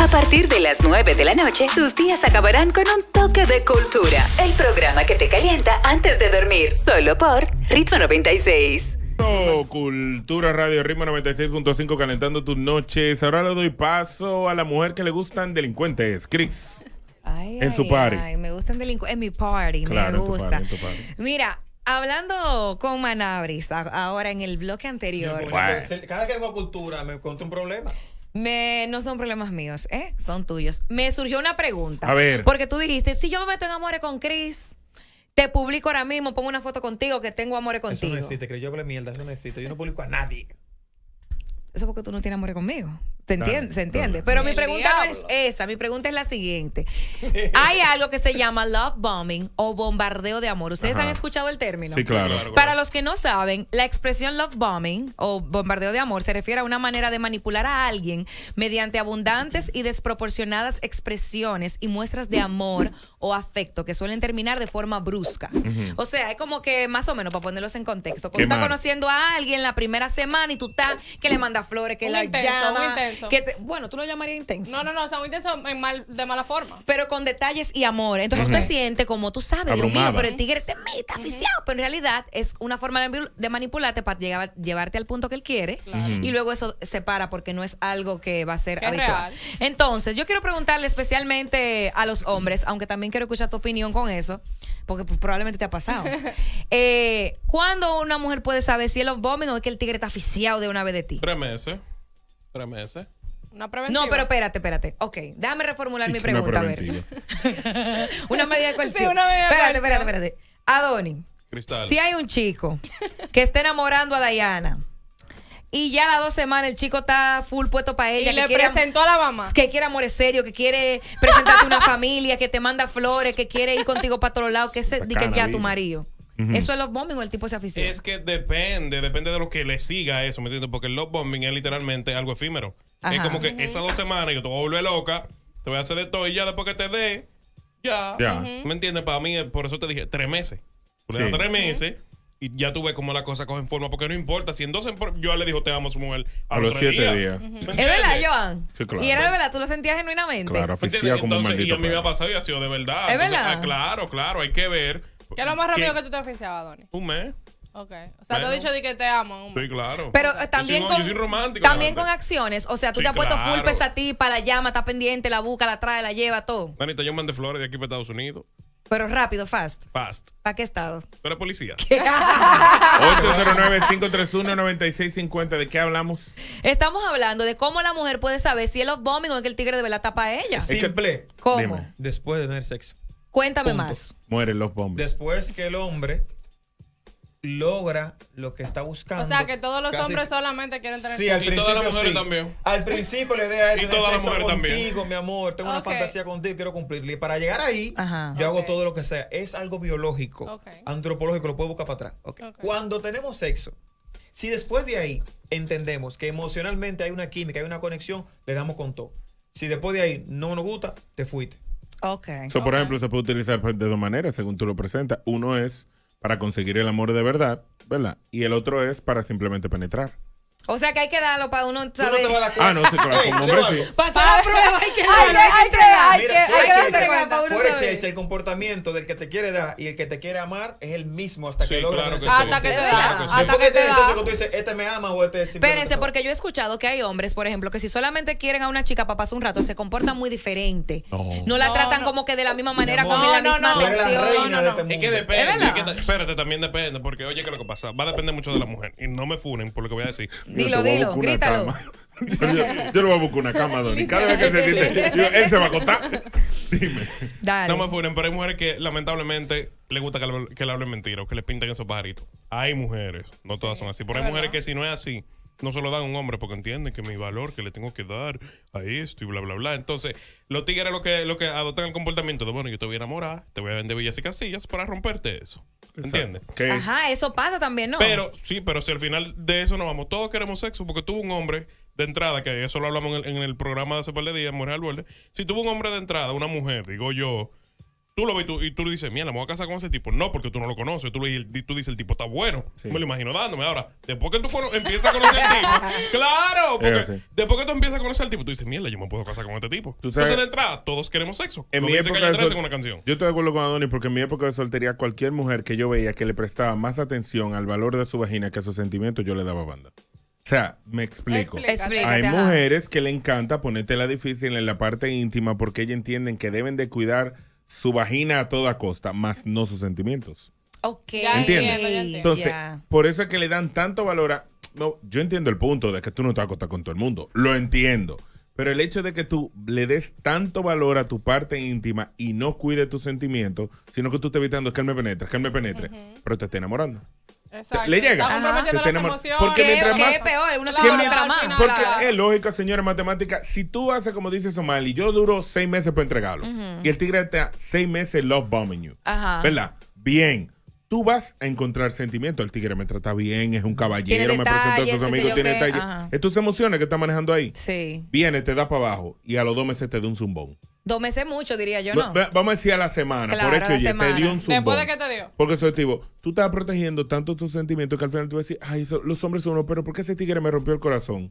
A partir de las 9 de la noche, tus días acabarán con un toque de cultura. El programa que te calienta antes de dormir, solo por Ritmo 96. Cultura Radio, Ritmo 96.5, calentando tus noches. Ahora le doy paso a la mujer que le gustan delincuentes, Cris. En su party. Ay, me gustan delincuentes. En mi party, claro, me gusta. En tu party. Mira. Hablando con Manabris, ahora en el bloque anterior. Wow. Cada que hago cultura me encuentro un problema. No son problemas míos, son tuyos. Me surgió una pregunta. A ver. Porque tú dijiste, si yo me meto en amores con Cris, te publico ahora mismo, pongo una foto contigo que tengo amores contigo. Eso no existe, que yo hable mierda, eso no existe. Yo no publico a nadie. Eso porque tú no tienes amores conmigo. ¿Se entiende? Pero mi pregunta no es esa, mi pregunta es la siguiente. Hay algo que se llama love bombing o bombardeo de amor. ¿Ustedes han escuchado el término? Sí, claro. Para los que no saben, la expresión love bombing o bombardeo de amor se refiere a una manera de manipular a alguien mediante abundantes y desproporcionadas expresiones y muestras de amor o afecto que suelen terminar de forma brusca. O sea, es como que más o menos, para ponerlos en contexto, tú estás conociendo a alguien la primera semana y tú estás que le manda flores, que un la intenso, llama... Muy intenso. Bueno, tú lo llamarías intenso. No, o sea, muy intenso de mala forma. Pero con detalles y amor. Entonces tú te sientes como, tú sabes, Dios mío, pero el tigre te mete aficiado. Pero en realidad es una forma de manipularte para llevarte al punto que él quiere. Y luego eso se para porque no es algo que va a ser habitual. Entonces, yo quiero preguntarle especialmente a los hombres, aunque también quiero escuchar tu opinión con eso, porque pues, probablemente te ha pasado. ¿Cuándo una mujer puede saber si el love bombing o es que el tigre está aficiado de una vez de ti? 3 meses. 3 meses. Una preventiva. No, pero espérate. Ok, déjame reformular mi pregunta. A ver. Una medida de coerción. Sí, una medida de coerción. Espérate. Adonis, Cristal. Si hay un chico que está enamorando a Diana y ya las 2 semanas el chico está full puesto para ella. Y le presentó a la mamá. Que quiere amores serios, que quiere presentarte una familia, que te manda flores, que quiere ir contigo para otro lado, que es ya tu marido. ¿Eso es love bombing o el tipo se aficiona? Es que depende de lo que le siga a eso, ¿me entiendes? Porque el love bombing es literalmente algo efímero. Es como que esas 2 semanas yo te voy a volver loca, te voy a hacer de todo y ya después que te dé, ya. ¿Me entiendes? Para mí, por eso te dije, 3 meses. Tú le das 3 meses y ya tú ves cómo las cosas cogen forma, porque no importa. Si en 12, yo le dijo te amo a su mujer a los 7 días. ¿Es verdad, Joan? Sí, claro. Y era de verdad, tú lo sentías genuinamente. Claro, aficiado como un maldito. Y a mí me ha pasado y ha sido de verdad. ¿Es verdad? Claro, hay que ver. ¿Qué es lo más rápido que tú te aficiabas, Donny? 1 mes. Ok. O sea, te he dicho de que te amo 1 mes. Sí, claro. Pero también yo soy romántico. También con acciones. O sea, tú te has puesto full pesa a ti, para la llama, está pendiente, la busca, la trae, la lleva, todo. Manita, yo mandé flores de aquí para Estados Unidos. Pero rápido, fast. ¿Para qué estado? ¿Tú eres policía? 809-531-9650. ¿De qué hablamos? Estamos hablando de cómo la mujer puede saber si el love bombing o es que el tigre de verdad tapa a ella. Simple. ¿Cómo? Dime. Después de tener sexo. Cuéntame más. Mueren los hombres. Después que el hombre logra lo que está buscando. O sea, que todos los hombres solamente quieren tener sexo. Sí, y todas las mujeres también. Al principio la idea es tener sexo contigo, mi amor. Tengo una fantasía contigo, quiero cumplirla. Y para llegar ahí, yo hago todo lo que sea. Es algo biológico, antropológico, lo puedo buscar para atrás. Cuando tenemos sexo, si después de ahí entendemos que emocionalmente hay una química, hay una conexión, le damos con todo. Si después de ahí no nos gusta, te fuiste. Por ejemplo, se puede utilizar de 2 maneras, según tú lo presentas. Uno es para conseguir el amor de verdad, ¿verdad? Y el otro es para simplemente penetrar. O sea que hay que darlo para uno saber. No te vas a dar cuenta. Sí, claro, como hombre sí. Pasar la prueba hay que darlo. Hay que fuera checha, el comportamiento del que te quiere dar y el que te quiere amar es el mismo hasta que logra. Hasta que te da. Hasta que te da. Tú dices, este me ama o este... Espérense, porque yo he escuchado que hay hombres, por ejemplo, que si solamente quieren a una chica para pasar un rato, se comportan muy diferente. No la tratan como que de la misma manera, con la misma atención. Es que depende. Espérate, también depende. Porque oye, ¿qué es lo que pasa? Va a depender mucho de la mujer. Y no me funen por lo que voy a decir. Dilo, grítalo. Yo le voy a buscar una cama, Donny. Cada vez que se siente, él se va a acostar. Dime. Dale. No me funen, pero hay mujeres que lamentablemente le gusta que le hablen mentiras o que le pinten esos pajaritos. Hay mujeres, no todas son así, pero hay mujeres que si no es así, no se lo dan a un hombre porque entienden que mi valor que le tengo que dar a esto y bla, bla, bla. Entonces, los tigres lo que adoptan el comportamiento de, bueno, yo te voy a enamorar, te voy a vender villas y casillas para romperte eso. ¿Entiendes? Eso pasa también, ¿no? Pero si al final de eso nos vamos, todos queremos sexo, porque tuvo un hombre de entrada, que eso lo hablamos en el programa de hace par de días, Mujeres al Borde. Si tuvo un hombre de entrada, una mujer, digo yo, Tú lo ves y tú le dices, mierda, me voy a casar con ese tipo. No, porque tú no lo conoces. Tú dices, el tipo está bueno. Sí. Me lo imagino dándome. Ahora, después que tú empiezas a conocer al tipo, claro, porque sí. Después que tú empiezas a conocer al tipo, tú dices, mierda, yo me puedo casar con este tipo. ¿Tú sabes? Entonces, de entrada, todos queremos sexo. En mi época de soltería, yo estoy de acuerdo con Adonis, porque en mi época de soltería, cualquier mujer que yo veía que le prestaba más atención al valor de su vagina que a sus sentimientos, yo le daba banda. O sea, me explico. Explícate. Hay mujeres que le encanta ponértela difícil en la parte íntima porque ellas entienden que deben de cuidar su vagina a toda costa, más no sus sentimientos. Ok. ¿Entiendes? Entonces, por eso es que le dan tanto valor a... No, yo entiendo el punto de que tú no te vas a acostar con todo el mundo. Lo entiendo. Pero el hecho de que tú le des tanto valor a tu parte íntima y no cuides tus sentimientos, sino que tú estás evitando que él me penetre, pero te está enamorando. Exacto. Le llega. Porque mientras más, es peor, uno se enamora más. Porque es lógica, señora, matemática. Si tú haces como dice Somali, yo duro 6 meses para entregarlo. Y el tigre está 6 meses love bombing you. ¿Verdad? Bien. Tú vas a encontrar sentimiento. El tigre me trata bien, es un caballero, me presentó a sus amigos, tiene detalles. Es tus emociones que está manejando ahí. Sí. Viene, te da para abajo y a los 2 meses te da un zumbón. 2 meses mucho, diría yo, ¿no? Vamos a decir a la semana. Claro, por eso te dio un zumbón. ¿Después de qué te dio? Porque soy tipo, tú estás protegiendo tanto tus sentimientos que al final tú vas a decir, ay, los hombres son unos, pero ¿por qué ese tigre me rompió el corazón?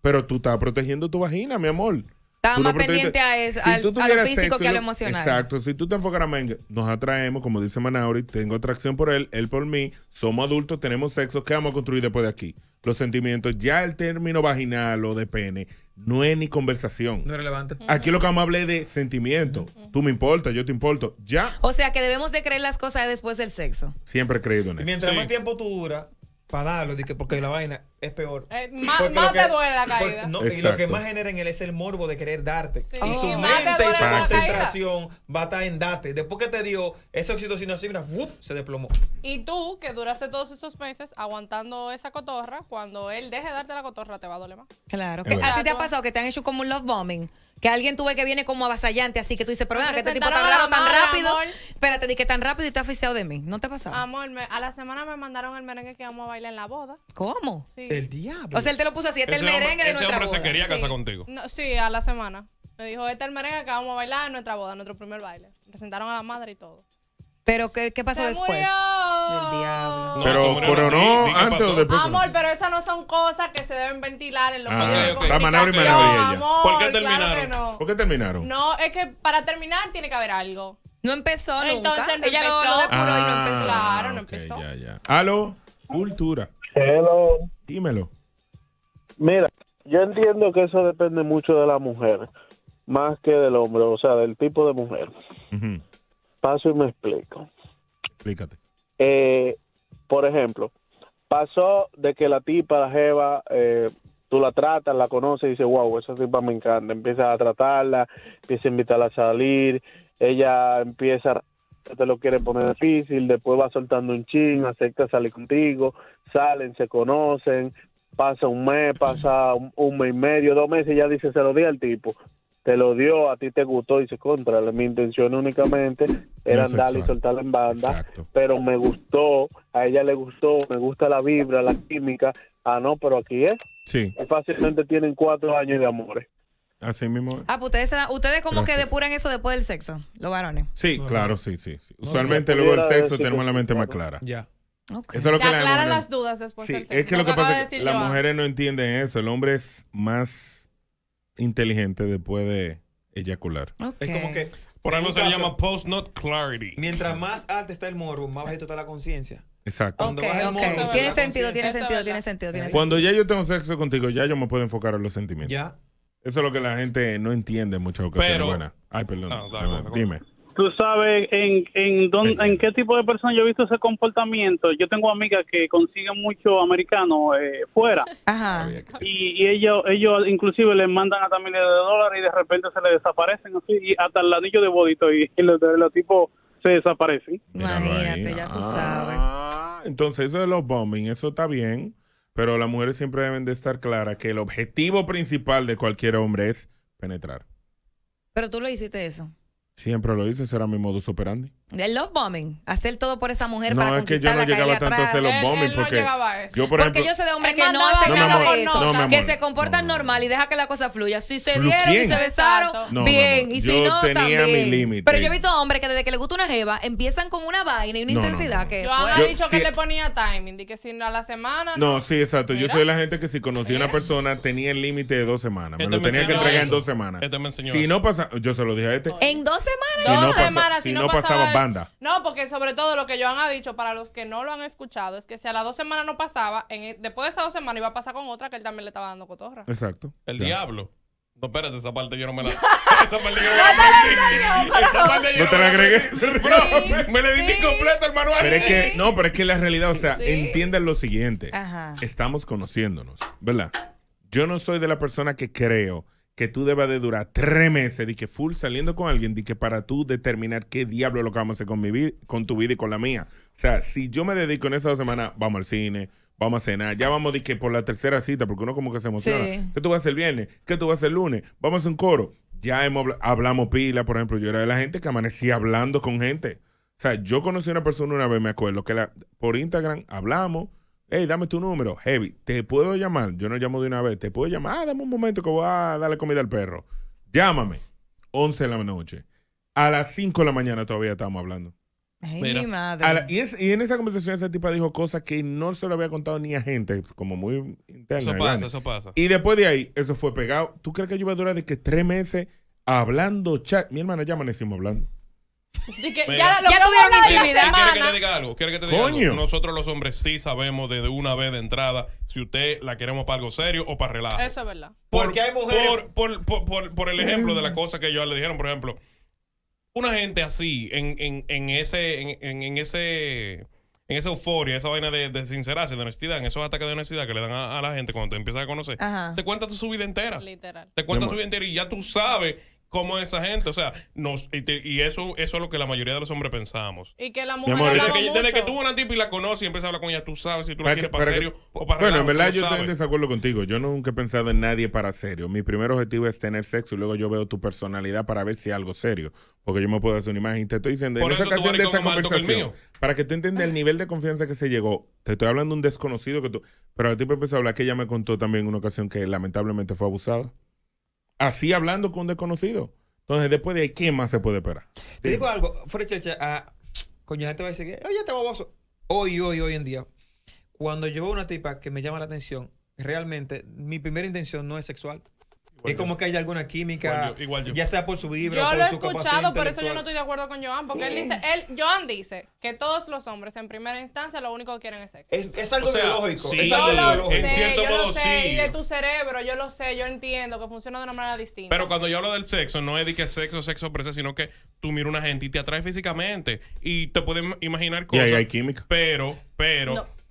Pero tú estás protegiendo tu vagina, mi amor. Estaba más pendiente a lo físico que a lo emocional. Exacto. Si tú te enfocaras en nos atraemos, como dice Manauri, tengo atracción por él, él por mí, somos adultos, tenemos sexo, ¿qué vamos a construir después de aquí? Los sentimientos, ya el término vaginal o de pene, no es ni conversación. No es relevante. Aquí lo que vamos a hablar es de sentimiento. Tú me importas, yo te importo. Ya. O sea que debemos de creer las cosas después del sexo. Siempre he creído en eso. Mientras más tiempo tú duras, para darlo, porque la vaina es peor. Más te duele la caída. Y lo que más genera en él es el morbo de querer darte. Sí. Y su mente y su concentración va a estar en date. Después que te dio ese oxitocina, así, mira, ¡fup!, se desplomó. Y tú, que duraste todos esos meses aguantando esa cotorra, cuando él deje de darte la cotorra, te va a doler más. Claro. Que ¿a ti te ha pasado que te han hecho como un love bombing? Que alguien tuve que viene como avasallante, así que tú dices, pero nada, que este tipo tan raro, tan rápido. Amor. Espérate, di que tan rápido y te ha asfixiado de mí. ¿No te ha pasado? Amor, a la semana me mandaron el merengue que íbamos a bailar en la boda. ¿Cómo? Sí. El diablo. O sea, él te lo puso así, este es el merengue de nuestra boda. Ese hombre se quería casar contigo. No, sí, a la semana. Me dijo, este es el merengue que vamos a bailar en nuestra boda, nuestro primer baile. Presentaron a la madre y todo. ¿Pero qué pasó después? ¡Se murió! El diablo. Pero no, antes o después. Amor, pero esas no son cosas que se deben ventilar en los medios de comunicación. Amor, ¿por qué terminaron? Claro no. ¿Por qué terminaron? No, es que para terminar tiene que haber algo. No empezó nunca. Entonces no ella empezó. Lo depuró y no empezó. Claro, no empezó. Ya. Aló, Cultura. Hello. Dímelo. Mira, yo entiendo que eso depende mucho de la mujer, más que del hombre, o sea, del tipo de mujer. Paso y me explico. Explícate. Por ejemplo, pasó de que la tipa, la jeva, tú la tratas, la conoces y dices, wow, esa tipa me encanta. Empiezas a tratarla, empiezas a invitarla a salir, ella empieza, te lo quiere poner difícil, después va soltando un chin, acepta salir contigo, salen, se conocen, pasa un mes, pasa un mes y medio, 2 meses, y ya dice, se lo di al tipo. Te lo dio, a ti te gustó, dices, contra, mi intención únicamente era andar y soltarla en banda, pero me gustó, a ella le gustó, me gusta la vibra, la química, no, pero aquí es. Sí. Fácilmente tienen 4 años de amores. Así mismo. Pues ustedes como que depuran eso después del sexo, los varones. Sí, claro, sí. Usualmente luego del sexo tenemos la mente más clara. Ya. Okay. Eso es lo que aclaran las dudas después del sexo. Es que lo que pasa es que las mujeres no entienden eso, el hombre es más inteligente después de eyacular. Es como que por algo se le llama post not clarity. Mientras más alta está el morbo, más bajito está la conciencia. Exacto. Tiene sentido. Cuando ya yo tengo sexo contigo, ya yo me puedo enfocar en los sentimientos. Ya. Eso es lo que la gente no entiende en muchas ocasiones. Pero, ay, perdón. Dime. Tú sabes en qué tipo de personas yo he visto ese comportamiento. Yo tengo amigas que consiguen muchos americanos fuera. Ajá. Y ellos inclusive les mandan hasta $1,000 y de repente se les desaparecen así, y hasta el anillo de bodito y los tipos se desaparecen. Imagínate, ya tú sabes. Entonces eso de los bombing, eso está bien, pero las mujeres siempre deben de estar claras que el objetivo principal de cualquier hombre es penetrar. Pero tú lo hiciste eso. Siempre lo hice, ese era mi modus operandi. El love bombing, hacer todo por esa mujer para conquistarla. No, es que yo no llegaba tanto a hacer love bombing porque yo, por ejemplo, yo sé de hombres que no hacen nada de eso, que se comportan normal y deja que la cosa fluya. Si se dieron y se besaron, bien, y si no, también. Pero yo he visto hombres que desde que le gusta una jeva empiezan con una vaina y una intensidad que... Joan ha dicho que le ponía timing y que si no a la semana... No, sí, exacto. Yo soy de la gente que si conocía a una persona tenía el límite de 2 semanas. Me lo tenía que entregar en 2 semanas. Si no pasaba... Yo se lo dije a este. ¿En 2 semanas? Si no pasaba... Banda. No, porque sobre todo lo que Joan ha dicho, para los que no lo han escuchado, es que si a las 2 semanas no pasaba, después de esas 2 semanas iba a pasar con otra que él también le estaba dando cotorra. Exacto. El diablo. No, espérate, esa parte yo no me la... Esa parte yo no me la... Esa parte yo no te la agregué. No, me la edité completo, hermano. Pero es que, no, pero es que la realidad, o sea, entiendan lo siguiente. Ajá. Estamos conociéndonos, ¿verdad? Yo no soy de la persona que creo que tú debas de durar 3 meses de que full saliendo con alguien, de que para tú determinar qué diablo es lo que vamos a hacer con mi vida, con tu vida y con la mía. O sea, si yo me dedico en esas 2 semanas, vamos al cine, vamos a cenar, ya vamos de que por la 3ª cita, porque uno como que se emociona. Sí. ¿Qué tú vas a hacer el viernes? ¿Qué tú vas a hacer el lunes? Vamos a hacer un coro. Ya hablamos pila, por ejemplo, yo era de la gente que amanecía hablando con gente. O sea, yo conocí a una persona una vez, me acuerdo, que por Instagram hablamos. Hey, dame tu número, heavy. ¿Te puedo llamar? Yo no llamo de una vez. ¿Te puedo llamar? Ah, dame un momento que voy a darle comida al perro. Llámame. 11 de la noche. A las 5 de la mañana todavía estábamos hablando. Ay, mi madre. Y en esa conversación esa tipa dijo cosas que no se lo había contado ni a gente, como muy interna. Eso pasa, eso pasa. Y después de ahí, eso fue pegado. ¿Tú crees que yo iba a durar de que 3 meses hablando chat? Mi hermana, ya amanecimos hablando. Que ya tuvieron intimidad. ¿Quieres que te diga algo? Coño. Nosotros los hombres sí sabemos desde una vez de entrada si usted la queremos para algo serio o para relajo. Eso es verdad. Porque hay mujeres... Por el ejemplo de la cosa que ellos le dijeron, por ejemplo, una gente así, en esa euforia, esa vaina de sincerarse, de honestidad, en esos ataques de honestidad que le dan a la gente cuando te empiezas a conocer, te cuenta tu vida entera. Literal. Te cuenta su vida entera y ya tú sabes... Como esa gente, o sea, eso es lo que la mayoría de los hombres pensamos. Y que la mujer desde que tuvo una tipa y la conoce y empieza a hablar con ella, tú sabes si tú la quieres para serio o para... Bueno, en verdad yo estoy en desacuerdo contigo. Yo nunca he pensado en nadie para serio. Mi primer objetivo es tener sexo y luego yo veo tu personalidad para ver si es algo serio. Porque yo me puedo hacer una imagen. Te estoy diciendo, en esa ocasión de esa conversación, para que tú entiendas el nivel de confianza que se llegó, te estoy hablando de un desconocido que tú... Pero la tipa empezó a hablar que ella me contó también una ocasión que lamentablemente fue abusada. Así hablando con un desconocido. Entonces, después de ahí, ¿quién más se puede esperar? Te digo algo, Frechecha, coño, ya te voy a decir que, oye, este baboso. Hoy en día, cuando yo veo una tipa que me llama la atención, realmente, mi primera intención no es sexual. Es como que hay alguna química, igual yo. Ya sea por su vibra o por su capacidad. Yo lo he escuchado, por eso yo no estoy de acuerdo con Joan, porque Joan dice que todos los hombres en primera instancia lo único que quieren es sexo. Es algo biológico. Sí, yo lo sé, en cierto modo sí. Y de tu cerebro, yo lo sé, yo entiendo que funciona de una manera distinta. Pero cuando yo hablo del sexo, no es de que sexo por eso, sino que tú miras a una gente y te atrae físicamente y te puedes imaginar cosas. Y ahí hay química. Pero,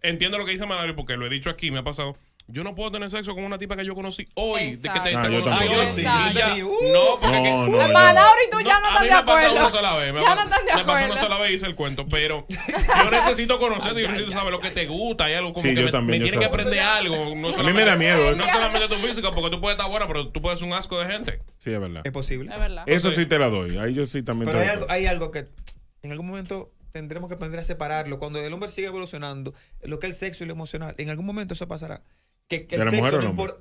entiendo lo que dice Manolo porque lo he dicho aquí, me ha pasado. Yo no puedo tener sexo con una tipa que yo conocí hoy. Exacto. De que te conocí hoy. Sí. No, porque... Manolo y tú ya no están de acuerdo. Me pasó una sola vez y hice el cuento, pero yo necesito conocerte y yo necesito saber lo que te gusta. Hay algo como que me tiene que aprender algo. No, a mí me da miedo. No solamente tu física, porque tú puedes estar buena, pero tú puedes ser un asco de gente. Sí, es verdad. Es posible. Es verdad. Eso sí te la doy. Ahí yo sí también te la doy. Pero hay algo que en algún momento... Tendremos que aprender a separarlo. Cuando el hombre sigue evolucionando, lo que es el sexo y lo emocional, en algún momento eso pasará. Que el sexo no importa.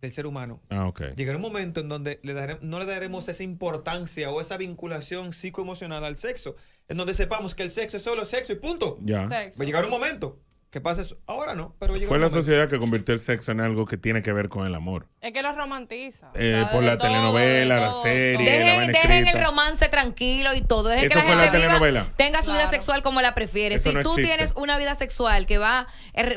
Del ser humano. Ah, ok. Llegará un momento en donde no le daremos esa importancia o esa vinculación psicoemocional al sexo. En donde sepamos que el sexo es solo sexo y punto. Ya. Va a llegar un momento. ¿Qué pasa eso? Ahora no, pero fue la sociedad que convirtió el sexo en algo que tiene que ver con el amor. Es que lo romantiza. Por la telenovela, la serie. Dejen el romance tranquilo y todo. Dejen que la gente tenga su vida sexual como la prefiere. Si tú tienes una vida sexual que va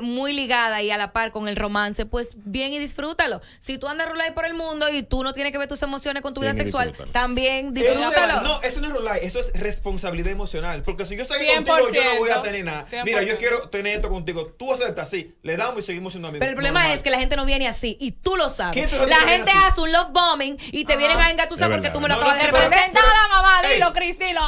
muy ligada y a la par con el romance, pues bien y disfrútalo. Si tú andas a rular por el mundo y tú no tienes que ver tus emociones con tu vida sexual, también disfrútalo. No, eso no es rular, eso es responsabilidad emocional. Porque si yo soy contigo, yo no voy a tener nada. Mira, yo quiero tener esto contigo, tú aceptas, sí, le damos y seguimos siendo amigos. Pero el problema es que la gente no viene así y tú lo sabes. La gente hace un love bombing y te vienen a engatusar porque tú me lo acabas de representar. Presentar a la mamá, dilo, Cris, dilo.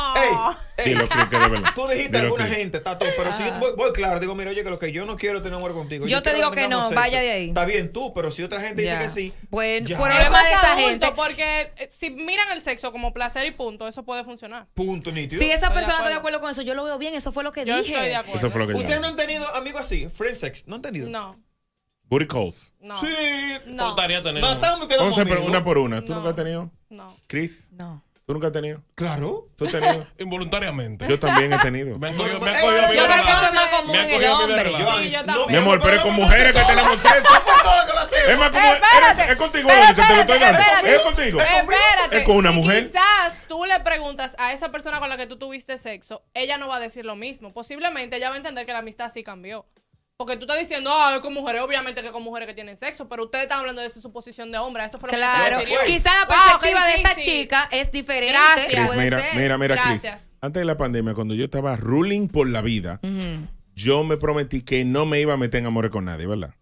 Dilo, Cris, que de verdad. Tú dijiste a alguna gente, está todo. Pero si yo voy claro, digo, mira, oye, que lo que yo no quiero tener amor contigo. Yo te digo que no, sexo, vaya de ahí. Está bien tú, pero si otra gente dice que sí. Bueno, problema de esa gente. Porque si miran el sexo como placer y punto, eso puede funcionar. Punto, nítido. Si esa persona está de acuerdo con eso, yo lo veo bien, eso fue lo que dije. Yo estoy de acuerdo. ¿Ustedes no han tenido amigos así? Friend sex, ¿no han tenido? No. Booty calls. No. Sí. No. Matamos y quedamos amigos. 11, una por una. ¿Tú nunca has tenido? No. ¿Cris? No. ¿Tú nunca has tenido? Claro. ¿Tú has tenido? Involuntariamente. Yo también he tenido. Me han cogido a mí de yo creo que eso es más común en el hombre. Mi amor, pero es con mujeres que tenemos sexo. Es más común. Es contigo que te lo estoy dando. Es contigo. Espérate. Es con una mujer. Quizás tú le preguntas a esa persona con la que tú tuviste sexo, ella no va a decir lo mismo. Posiblemente ella va a entender que la amistad sí cambió. Porque tú estás diciendo, ah, con mujeres, obviamente que con mujeres que tienen sexo, pero ustedes están hablando de su suposición de hombre, eso fue lo que se refirió. Quizás la perspectiva de esa chica es diferente. Gracias. Cris, mira, Cris, antes de la pandemia, cuando yo estaba ruling por la vida, yo me prometí que no me iba a meter en amores con nadie, ¿verdad?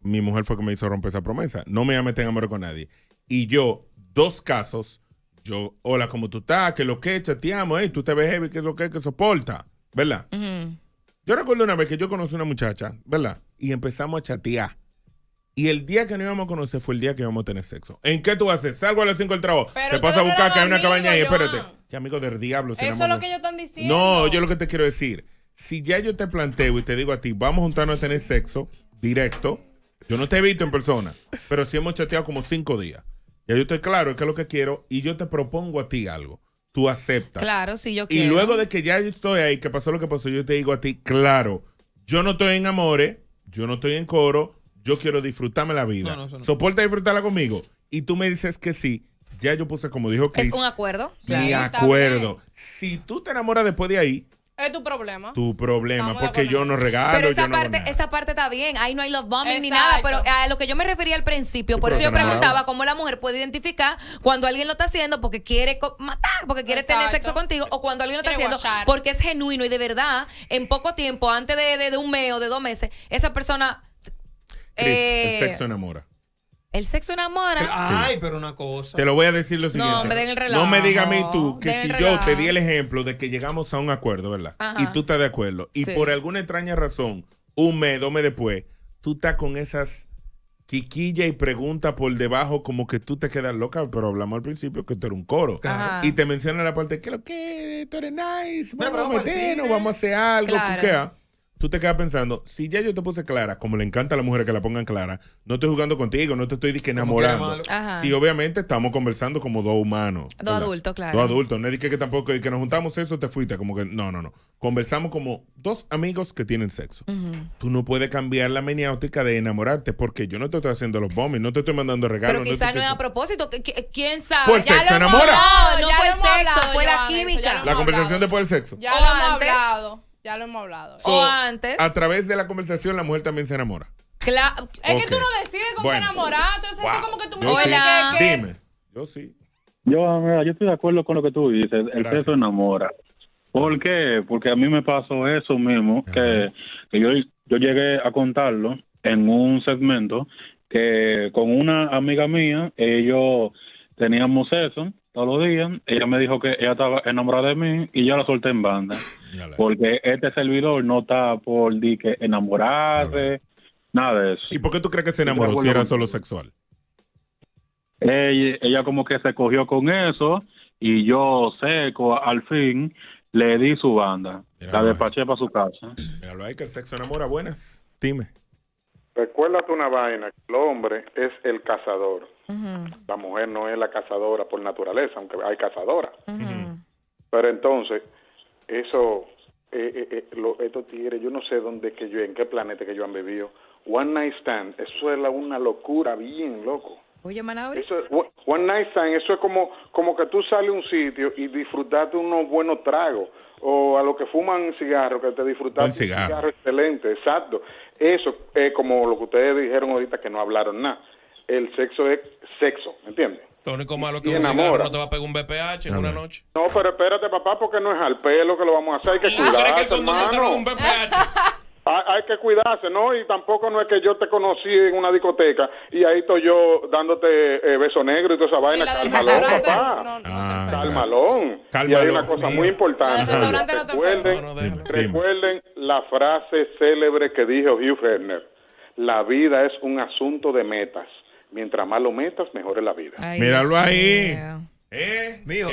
Mi mujer fue que me hizo romper esa promesa, no me iba a meter en amores con nadie. Y yo, dos casos, yo, hola, ¿cómo tú estás? ¿Qué es lo que? Chateamos, tú te ves heavy, ¿qué es lo que? ¿Qué soporta? ¿Verdad? Yo recuerdo una vez que yo conocí a una muchacha, ¿verdad? Y empezamos a chatear. Y el día que nos íbamos a conocer fue el día que íbamos a tener sexo. ¿En qué tú haces? Salgo a las 5 del trabajo. Te paso a buscar que hay una cabaña ahí. Espérate. ¿Qué amigo del diablo? Eso es lo que ellos están diciendo. No, yo lo que te quiero decir. Si ya yo te planteo y te digo a ti, vamos a juntarnos a tener sexo directo. Yo no te he visto en persona, pero sí hemos chateado como 5 días. Ya yo estoy claro, es que es lo que quiero. Y yo te propongo a ti algo. Tú aceptas. Claro, sí, yo quiero. Y luego de que ya yo estoy ahí, que pasó lo que pasó, yo te digo a ti, claro, yo no estoy en amores, yo no estoy en coro, yo quiero disfrutarme la vida. No. ¿Soporta disfrutarla conmigo? Y tú me dices que sí, ya yo puse, como dijo Cris. ¿Es un acuerdo? Mi acuerdo. Si tú te enamoras después de ahí, es tu problema. Tu problema, estamos porque yo no regalo. Pero esa, esa parte está bien. Ahí no hay love bombing ni nada. Pero a lo que yo me refería al principio, por eso yo preguntaba cómo la mujer puede identificar cuando alguien lo está haciendo porque quiere matar, porque quiere tener sexo contigo, o cuando alguien lo está haciendo porque es genuino y de verdad, en poco tiempo, antes de un mes o de 2 meses, esa persona. Cris, el sexo enamora. El sexo enamora. Ay, pero una cosa. Te lo voy a decir lo siguiente. No me den el relajo. No me digas a mí tú que si yo te di el ejemplo de que llegamos a un acuerdo, ¿verdad? Ajá. Y tú estás de acuerdo. Y por alguna extraña razón, 1 mes, 2 meses después, tú estás con esas quiquillas y preguntas por debajo como que tú te quedas loca, pero hablamos al principio que tú eres un coro. Claro. Y te menciona la parte de que lo que, tú eres nice, bueno, vamos a meternos, vamos a hacer algo, tú te quedas pensando, si ya yo te puse clara, como le encanta a las mujeres que la pongan clara, no estoy jugando contigo, no te estoy enamorando. Sí, obviamente estamos conversando como dos humanos. Dos adultos, claro. Dos adultos. No es que tampoco que nos juntamos eso, te fuiste. Como que no. Conversamos como dos amigos que tienen sexo. Tú no puedes cambiar la maniática de enamorarte porque yo no te estoy haciendo los bombings, no te estoy mandando regalos. Pero quizás no es a propósito. ¿Quién sabe? Por sexo enamora. No fue el sexo, fue la química. La conversación después del sexo. Ya lo hemos hablado. O antes. A través de la conversación, la mujer también se enamora. Claro. Es que tú no decides con qué enamorarte. Entonces, es como que tú me dices. Dime. Yo sí. Yo estoy de acuerdo con lo que tú dices. El sexo enamora. ¿Por qué? Porque a mí me pasó eso mismo. Que yo llegué a contarlo en un segmento que con una amiga mía, ellos teníamos eso. Todos los días, ella me dijo que ella estaba enamorada de mí y yo la solté en banda. Porque este servidor no está por que enamorarse, nada de eso. ¿Y por qué tú crees que se enamoró si era solo sexual? Ella como que se cogió con eso y yo seco, al fin, le di su banda. Míralo, la despaché para su casa. Míralo ahí, que el sexo enamora. Buenas, dime. Recuérdate una vaina, el hombre es el cazador. La mujer no es la cazadora por naturaleza, aunque hay cazadoras. Pero entonces, eso, estos tigres, yo no sé dónde que yo, en qué planeta que yo han vivido. One night stand, eso es una locura bien loco. Oye, Manauri. Eso, one night stand, eso es como que tú sales a un sitio y disfrutaste unos buenos tragos. O a los que fuman cigarro, que te disfrutaste un cigarro excelente, exacto. Eso es como lo que ustedes dijeron ahorita que no hablaron nada. El sexo es sexo, ¿me entiendes? Lo único malo que un cigarro no te va a pegar un BPH en una noche. No, pero espérate, papá, porque no es al pelo que lo vamos a hacer, hay que cuidar, hermano. hay que cuidarse, ¿no? Y tampoco no es que yo te conocí en una discoteca y ahí estoy yo dándote beso negro y toda esa vaina. Calmalón, papá. No, calmalón. Y hay una cosa muy importante. Recuerden la frase célebre que dijo Hugh Hefner. La vida es un asunto de metas. Mientras más lo metas, mejor es la vida. Ay, míralo ahí. Mío,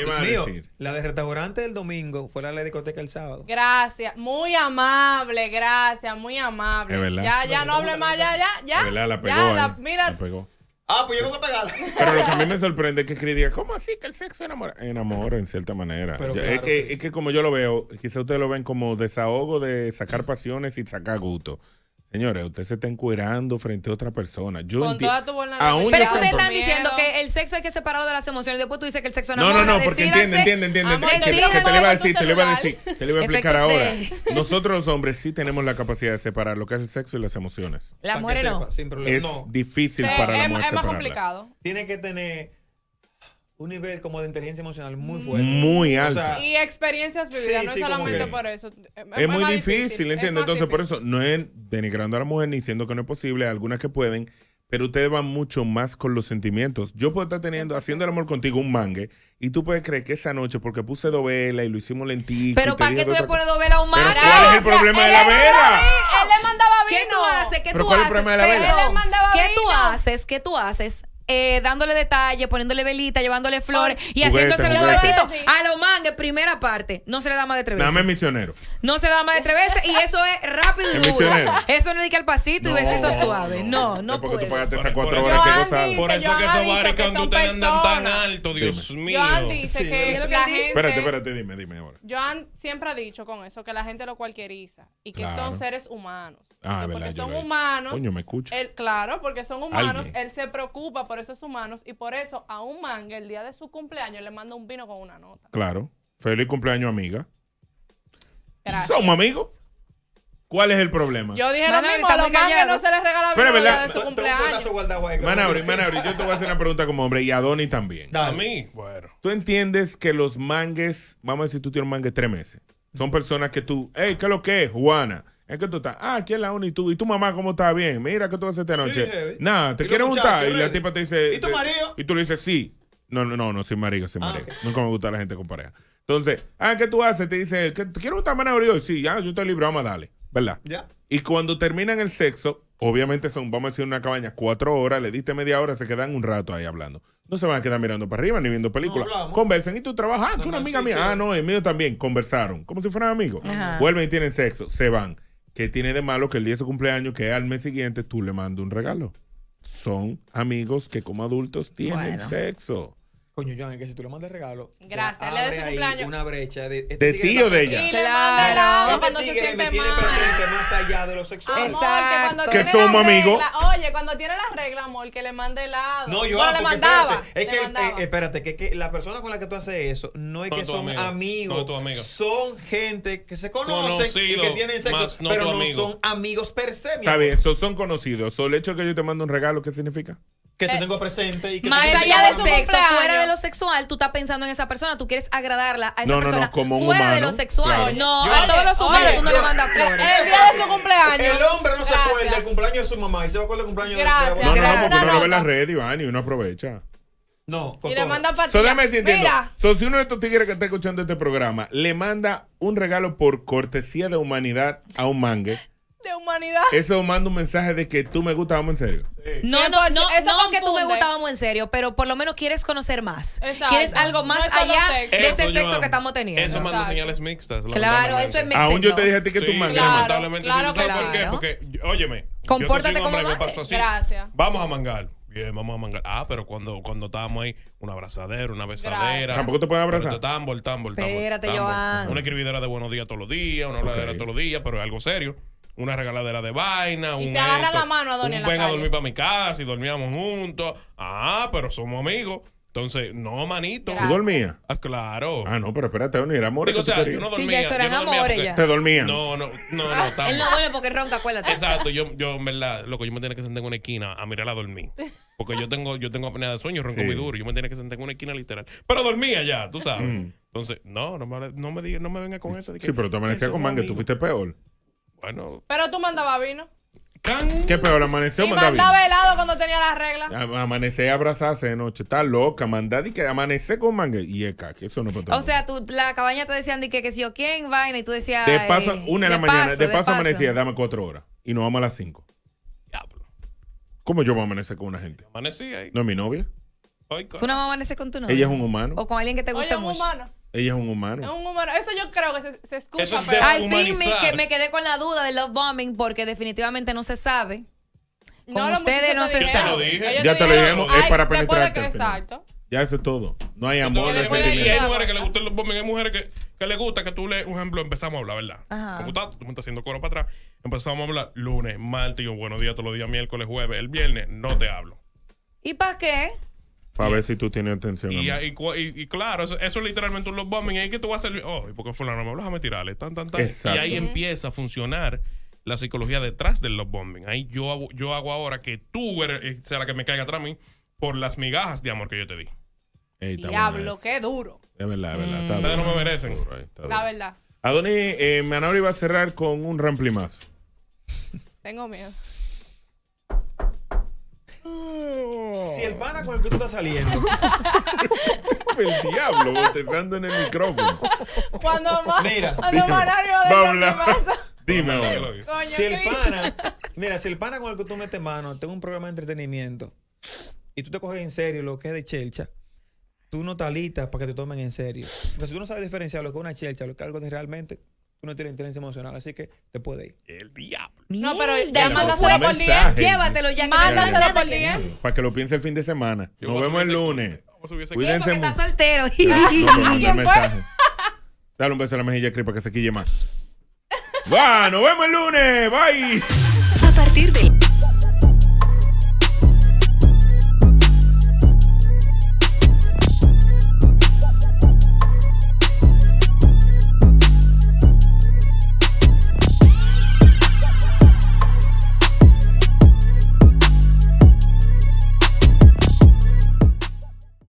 la de restaurante del domingo fue la discoteca el sábado. Gracias, muy amable, gracias, muy amable. Ya no hable más, ya. Verdad, la pegó, mira. La pegó. Ah, pues yo no voy a pegarla. Pero lo que a mí me sorprende es que Cris diga, ¿cómo así que el sexo enamora en cierta manera? Pero claro, es que como yo lo veo, quizá ustedes lo ven como desahogo de sacar pasiones y sacar gusto. Señores, usted se está encuerando frente a otra persona. Pero ustedes están diciendo que el sexo hay que separarlo de las emociones. Después tú dices que el sexo enamora. No, porque entiende. Te lo iba a explicar ahora. Nosotros los hombres sí tenemos la capacidad de separar lo que es el sexo y las emociones. Las mujeres no. Es difícil para la mujer separarla. Es más complicado. Tiene que tener un nivel como de inteligencia emocional muy fuerte. Muy alto. O sea, y experiencias vividas, no es solamente por eso. Es muy difícil, ¿entiendes? Entonces, por eso, no es denigrando a la mujer ni diciendo que no es posible, algunas que pueden, pero ustedes van mucho más con los sentimientos. Yo puedo estar haciendo el amor contigo un mangue, y tú puedes creer que esa noche, porque puse 2 velas y lo hicimos lentico. Pero ¿para qué tú le pones 2 velas a un mangue? ¿Cuál es el problema de la vela? Él le mandaba vino. ¿Qué tú haces? ¿Qué tú haces? Dándole detalle, poniéndole velita, llevándole flores y haciéndose los besitos a los mangues, primera parte. No se le da más de 3 veces. Dame misionero. No se le da más de 3 veces y eso es rápido y duro. Eso no es que al pasito y besito suave. No puede. Porque tú pagaste esas 4 horas que gozaron. Por eso que esos bares que ustedes andan tan alto, Dios mío. Joan dice que la gente... Espérate, dime ahora. Joan siempre ha dicho con eso que la gente lo cualquieriza y que son seres humanos. Porque son humanos. Coño, me escucha. Claro, porque son humanos. Él se preocupa por esos humanos y por eso a un mangue el día de su cumpleaños le manda un vino con una nota. Claro. Feliz cumpleaños, amiga. Gracias. Somos amigos. ¿Cuál es el problema? Yo dije lo mismo, a los mangues no se les regala vino el día de su cumpleaños. Manauri, yo te voy a hacer una pregunta como hombre y a Donny también. A mí. Bueno. ¿Tú entiendes que los mangues, vamos a decir tú tienes un mangue 3 meses, son personas que tú, hey, ¿qué es lo que es, Juana? Es que tú estás, aquí en la uni, ¿y tu mamá cómo está? Bien, mira que tú haces esta noche. Sí, nada, te quieres juntar. Y la tipa te dice, ¿y tu marido? Y tú le dices, sí. No, sin marido. Okay. Nunca me gusta la gente con pareja. Entonces, ¿qué tú haces? Te dice, ¿te quieres juntar, Manauri? Sí, ya, yo estoy libre, vamos a darle. ¿Verdad? Ya. Y cuando terminan el sexo, obviamente son, vamos a decir, una cabaña, 4 horas, le diste media hora, se quedan un rato ahí hablando. No se van a quedar mirando para arriba ni viendo películas. No, conversan y tú trabajas. Ah, que una amiga mía. Sí. Ah, no, el mío también. Conversaron, como si fueran amigos. Ajá. Vuelven y tienen sexo, se van. ¿Qué tiene de malo que el día de su cumpleaños, que al mes siguiente, tú le mandes un regalo? Son amigos que como adultos tienen sexo. Coño, Joan, es que si tú le mandas regalo, gracias, le des cumpleaños, una brecha de ti o de ella. Y le manda helado cuando se siente mal. Más allá de lo sexual. Exacto. Que somos amigos. Oye, cuando tiene la regla, amor, que le mande helado. No, yo le mandaba. Espérate, que la persona con la que tú haces eso no es que son amigos. Son gente que se conocen y que tienen sexo, pero no son amigos per se. Está bien, son conocidos. Solo el hecho que yo te mando un regalo, ¿qué significa? Que te tengo presente y que más allá del sexo, fuera de lo sexual, tú estás pensando en esa persona, tú quieres agradarla a esa persona. Como un fuera humano, de lo sexual. Claro. No, yo, a todos los humanos tú no le mandas flores. El día de su cumpleaños. El hombre no se acuerda del cumpleaños de su mamá y se va a acordar del cumpleaños de su mamá. No, porque uno ve las redes, Iván, y uno aprovecha. No, y le manda patillas. Si uno de estos tigres que está escuchando este programa le manda un regalo por cortesía de humanidad a un mangue. De humanidad. Eso manda un mensaje de que tú me gustas, vamos en serio. Sí. No que tú me gustas, vamos en serio, pero por lo menos quieres conocer más. Exacto. Quieres algo más allá de ese sexo que estamos teniendo. Eso manda señales mixtas. Claro, eso es mixtas. Aún yo te dije a ti que tú mangas. Lamentablemente, ¿sabes por qué? Porque, óyeme, compórtate como hombre, me pasó así. Gracias. Vamos a mangar. Bien, vamos a mangar. Ah, pero cuando estábamos ahí, una abrazadera, una besadera. ¿Tampoco te pueden abrazar? Tambor. Espérate, Joan. Una escribidera de buenos días todos los días, una habladera todos los días, pero es algo serio. Una regaladera de vaina, y se agarra la mano a Donny en la calle. Ven a dormir para mi casa y dormíamos juntos. Ah, pero somos amigos. Entonces, no, manito. ¿Tú dormías? Ah, claro. Ah, no, pero espérate, Donny, era amor. O sea, yo no dormía. Sí, ya eso eran amores ya. ¿Te dormían? No. Él no duerme porque ronca, acuérdate. Exacto, yo en verdad, loco, yo me tenía que sentar en una esquina a mirarla a dormir. Porque yo tengo apnea de sueño, ronco muy duro. Yo me tenía que sentar en una esquina literal. Pero dormía ya, tú sabes. Entonces, no me venga con esa. Sí, pero te amanecías con manga, tú fuiste peor. Bueno. Pero tú mandabas vino. ¿Qué peor? Amaneció, mandaba vino. Y mandaba helado cuando tenía las reglas. Amanecer y abrazarse de noche. Está loca, mandar y que amanecer con manga. Y es que eso no es para todo. O sea, tú, la cabaña te decían que si yo quién vaina y tú decías. De paso, 1 de la mañana. De paso amanecía, dame 4 horas. Y nos vamos a las 5. Diablo. ¿Cómo yo voy a amanecer con una gente? Amanecí ahí. No es mi novia. Tú no vas a amanecer con tu novia. Ella es un humano. O con alguien que te gusta mucho. Ella es un humano. Es un humano. Eso yo creo que se escucha. Eso es al fin me quedé con la duda del love bombing porque definitivamente no se sabe. Con no, ustedes no se sabe. Ya te lo dijimos. Es para penetrar. Exacto. Ya eso es todo. No hay amor. Y hay mujeres que les gusta el love bombing. Hay mujeres que les gusta que tú le... Un ejemplo, empezamos a hablar, ¿verdad? Ajá. Como tú me estás haciendo coro para atrás. Empezamos a hablar lunes, martes, yo buenos días, todos los días, miércoles, jueves. El viernes no te hablo. ¿Y para qué? Para ver si tú tienes atención. Y claro, eso es literalmente un love bombing. Ahí que tú vas a servir. Oh, porque fulano me hablas, déjame tirarle. Tan. Exacto. Y ahí empieza a funcionar la psicología detrás del love bombing. Ahí yo hago ahora que tú sea la que me caiga atrás a mí por las migajas de amor que yo te di. Ey, diablo, qué duro. Es verdad, es verdad. Ustedes no me merecen. La verdad. Adonis, Manabri va a cerrar con un ramplimazo. Tengo miedo. Si el pana con el que tú estás saliendo el diablo botezando en el micrófono cuando Manario dime ahora. Si el pana con el que tú metes mano tengo un programa de entretenimiento y tú te coges en serio lo que es de chelcha, tú no estás lista para que te tomen en serio, porque si tú no sabes diferenciar lo que es una chelcha, lo que es algo de realmente, tú no tienes inteligencia emocional, así que te puede ir. El diablo. No, pero mándaselo por día. Llévatelo ya. Mándaselo por día. Para que lo piense el fin de semana. Nos vemos el lunes. Cuídense que está soltero. Dale un beso a la mejilla, Cris, para que se quille más. Va, nos vemos el lunes. Bye.